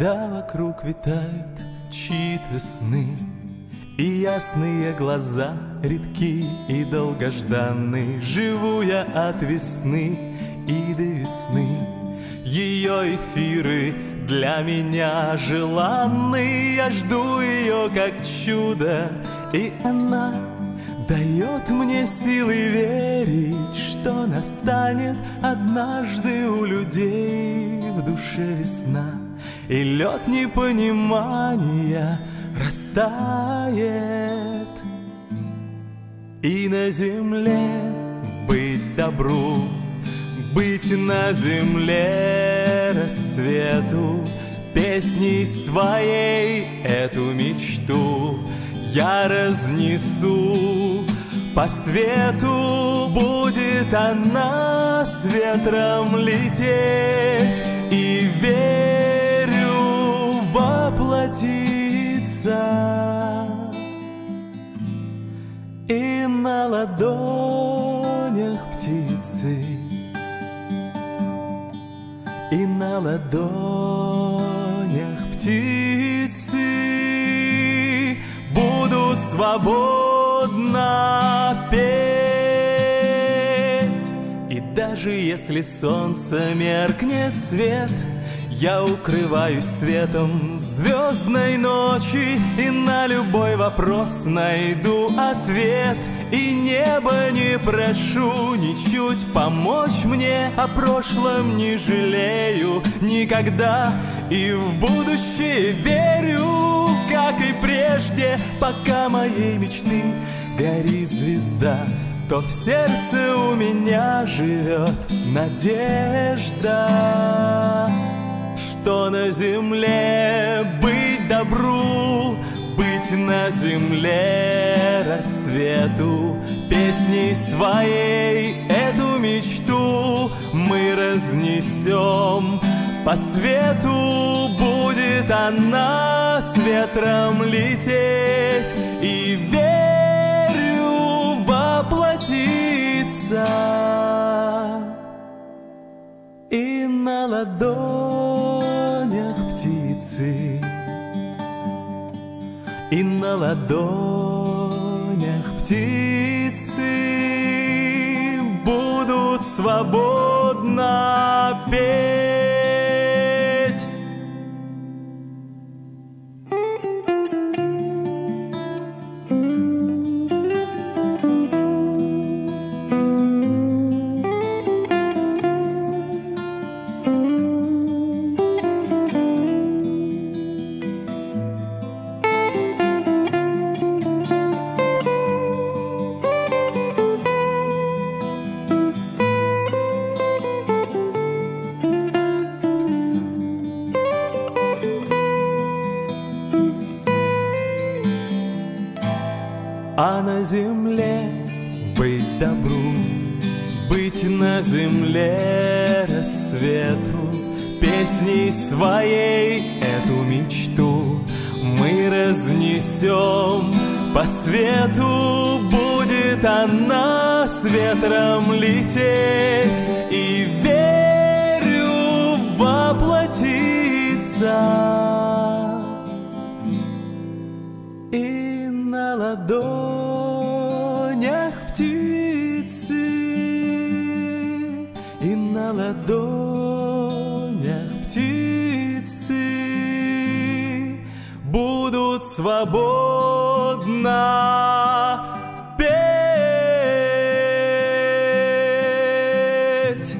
когда вокруг витают чьи-то сны, и ясные глаза редки и долгожданны. Живу я от весны и до весны, ее эфиры для меня желанны. Я жду ее как чудо, и она дает мне силы верить, что настанет однажды у людей в душе весна, и лед непонимания растает. И на земле быть добру, быть на земле рассвету, песней своей эту мечту я разнесу по свету. Будет она с ветром лететь, и верю, воплотиться. И на ладонях птицы, и на ладонях птицы будут свободно петь. И даже если солнце меркнет свет, я укрываюсь светом звездной ночи, и на любой вопрос найду ответ. И небо не прошу ничуть помочь мне, о прошлом не жалею никогда, и в будущее верю, как и прежде. Пока моей мечты горит звезда, то в сердце у меня живет надежда. Что на земле быть добру, быть на земле рассвету, песней своей эту мечту мы разнесем по свету. Будет она с ветром лететь, и верю, воплотиться. И на ладонях птицы, и на ладонях птицы будут свободно петь. А на земле быть добру, быть на земле рассвету, песней своей эту мечту мы разнесем по свету. Будет она с ветром лететь, и верю, воплотиться. И на ладонях птицы, и на ладонях птицы будут свободно петь.